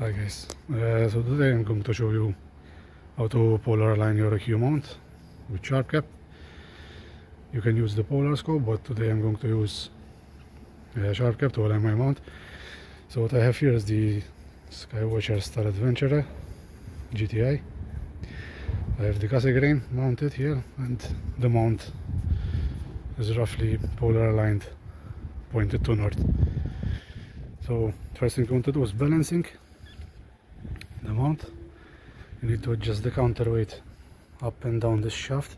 Hi guys, so today I'm going to show you how to polar align your EQ mount with SharpCap. You can use the polar scope, but today I'm going to use SharpCap to align my mount. So what I have here is the Skywatcher Star Adventurer GTI. I have the Cassegrain mounted here, and the mount is roughly polar aligned, pointed to north. So first thing I want to do is balancing the mount. You need to adjust the counterweight up and down this shaft.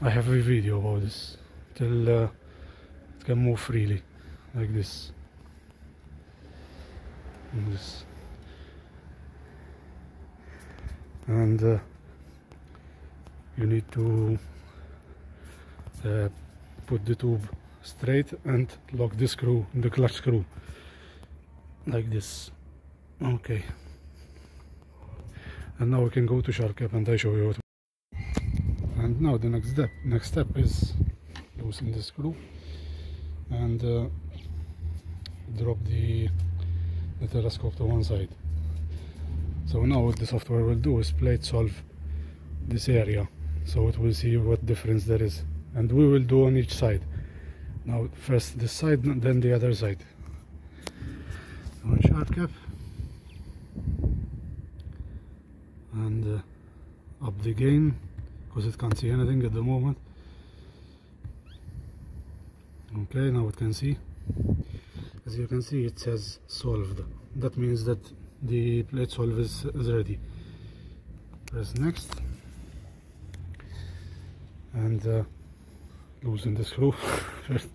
I have a video about this till it can move freely like this. Like this. And you need to put the tube straight and lock the screw, the clutch screw, like this. Okay, and now we can go to SharpCap and I show you what. And now the next step is loosen the screw and drop the telescope to one side. So now what the software will do is plate solve this area, so it will see what difference there is, and we will do on each side. Now first this side, then the other side. On SharpCap and up the gain, because it can't see anything at the moment. Okay, now it can see. As you can see, it says solved. That means that the plate solve is ready. Press next and loosen the screw first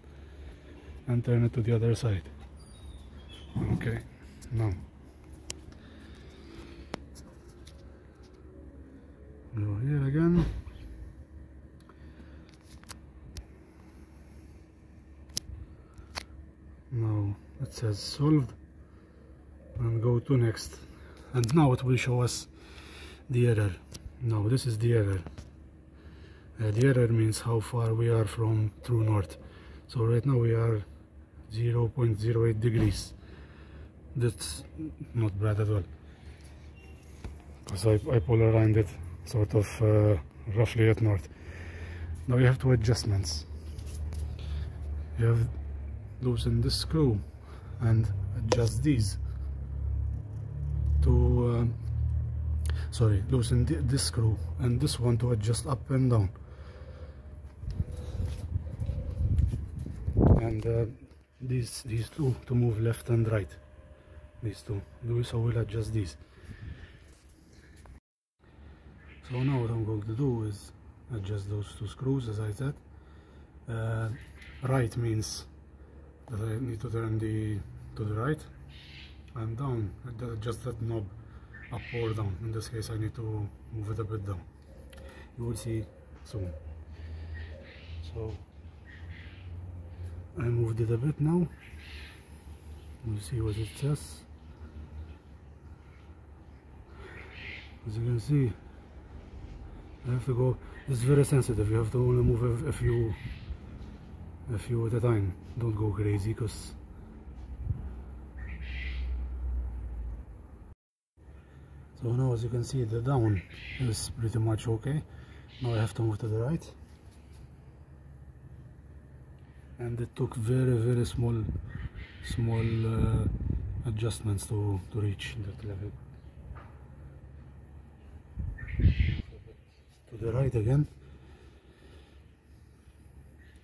and turn it to the other side. Okay, now go here again. Now it says solved and go to next, and now it will show us the error. Now this is the error. The error means how far we are from true north. So right now we are 0.08 degrees. That's not bad at all, because I polarized it sort of roughly at north. Now you have two adjustments. You have loosen this screw and adjust these to loosen this screw and this one to adjust up and down. And these two to move left and right. These two. So we'll adjust these. So now what I'm going to do is adjust those two screws, as I said. Right means that I need to turn to the right, and down, adjust that knob up or down. In this case I need to move it a bit down. You will see soon. So I moved it a bit now. We'll see what it says. As you can see, I have to go. It's very sensitive. You have to only move a few at a time. Don't go crazy, because so now as you can see, the down is pretty much okay. Now I have to move to the right, and it took very, very small adjustments to reach that level. To the right again.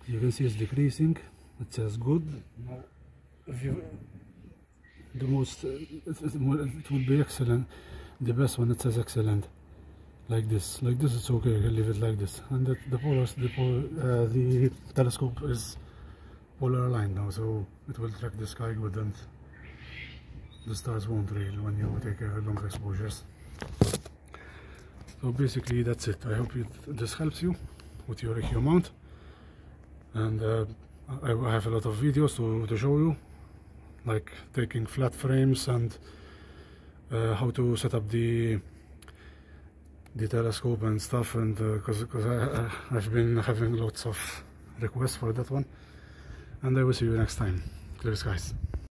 You can see it's decreasing. It says good. Now, if you it would be excellent. The best one, it says excellent, like this it's okay, you can leave it like this. And the telescope is polar aligned now, so it will track the sky good, and the stars won't rail when you take long exposures. So basically that's it. I hope this helps you with your EQ mount, and I have a lot of videos to show you, like taking flat frames and how to set up the telescope and stuff, and because I've been having lots of requests for that one. And I will see you next time. Clear skies.